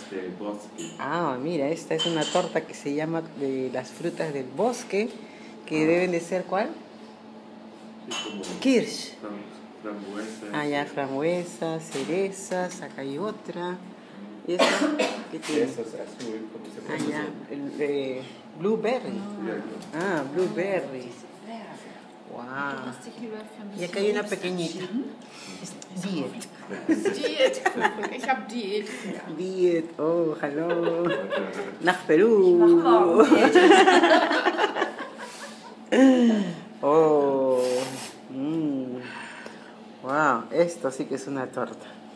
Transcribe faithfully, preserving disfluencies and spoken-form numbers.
frutas del bosque. Ah, mira, esta es una torta que se llama de las frutas del bosque, que ah. deben de ser, ¿cuál? Sí, como kirsch. Frambuesas. Ah, ya, frambuesas, cerezas, acá hay otra. ¿Y esta? ¿Qué tiene? Cerezas azul, ¿cómo se llama? Ah, ya, el, eh, blueberry. No. Ah, blueberry. Wow. Y acá hay una pequeñita. Diet. Diet. Ich hab Diet. Diet. Oh, hallo. Nach Perú. Oh. Mm. Wow. Esto sí que es una torta.